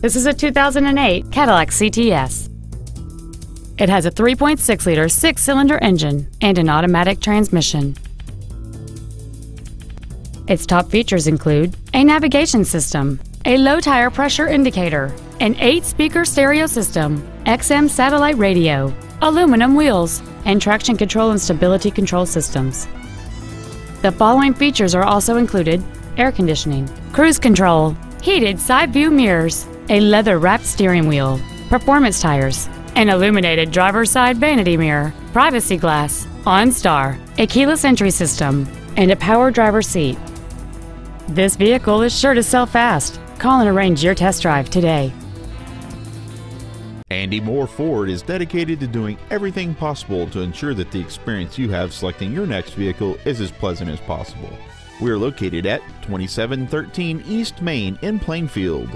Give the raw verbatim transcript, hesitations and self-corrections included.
This is a two thousand eight Cadillac C T S. It has a three point six liter six-cylinder engine and an automatic transmission. Its top features include a navigation system, a low tire pressure indicator, an eight-speaker stereo system, X M satellite radio, aluminum wheels, and traction control and stability control systems. The following features are also included: air conditioning, cruise control, heated side view mirrors, a leather-wrapped steering wheel, performance tires, an illuminated driver's side vanity mirror, privacy glass, OnStar, a keyless entry system, and a power driver seat. This vehicle is sure to sell fast. Call and arrange your test drive today. Andy Mohr Ford is dedicated to doing everything possible to ensure that the experience you have selecting your next vehicle is as pleasant as possible. We are located at twenty-seven thirteen East Main in Plainfield.